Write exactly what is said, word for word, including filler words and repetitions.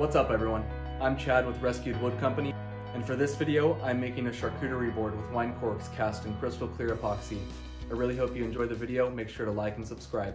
What's up everyone? I'm Chad with Rescued Wood Company, and for this video I'm making a charcuterie board with wine corks cast in crystal clear epoxy. I really hope you enjoy the video. Make sure to like and subscribe.